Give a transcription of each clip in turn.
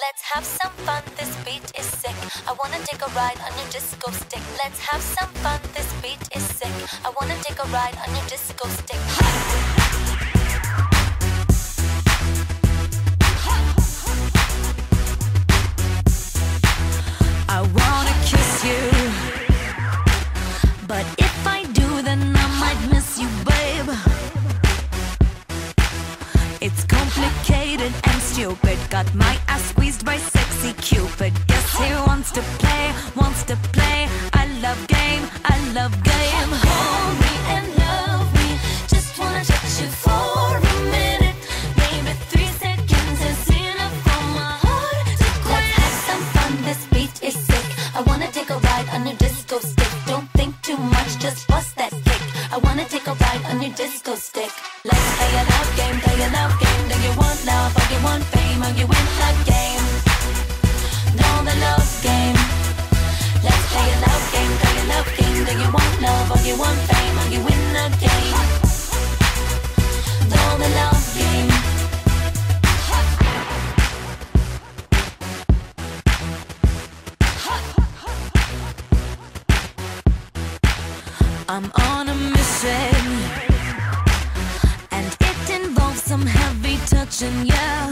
Let's have some fun, this beat is sick. I wanna take a ride on your disco stick. Let's have some fun, this beat is sick. I wanna take a ride on your disco stick. I wanna kiss you, but if I do, then I might miss you, babe. It's complicated and stupid. Got my ass squeezed by sexy Cupid. Guess he wants to play, wants to play. I love game, I love game. Hold me and love me, just wanna touch you for a minute. Disco stick. Let's play a love game, play a love game. Do you want love or you want fame? Are you in the game? No, the love game. Let's play a love game, play a love game. Do you want love or you want fame? Are you in the game? No, the love game. I'm on a mission, some heavy touching, yeah.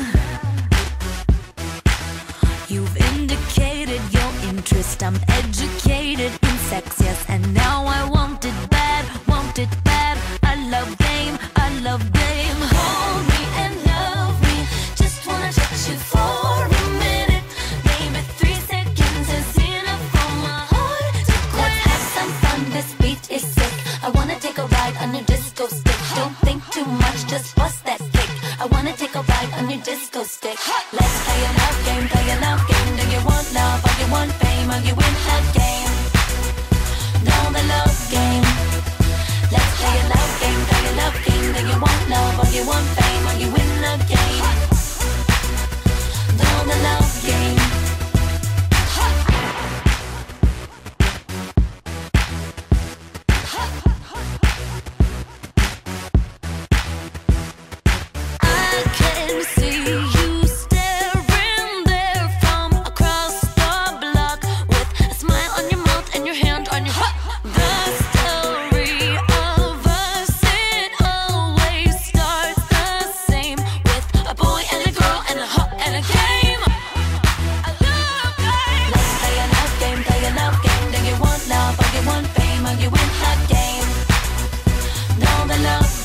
You've indicated your interest. I'm educated in sex, yes. And now I want it bad, want it bad. I love game, I love game. Hold me and love me, just wanna touch you for a minute. Maybe 3 seconds is enough for my heart to quit. Let's have some fun, this beat is sick. I wanna take a ride on your disco stick. Don't think too much, just bust that. I wanna take a ride on your disco stick. Let's play a love game, play a love game. Do you want love or you want fame? Are you in the game? No, the love game. Let's play a love game, play a love game. Do you want love or you want fame? Are you in the game? No, the love game.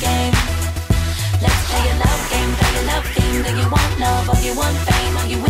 Game, play a love game. Do you want love or you want fame? Are you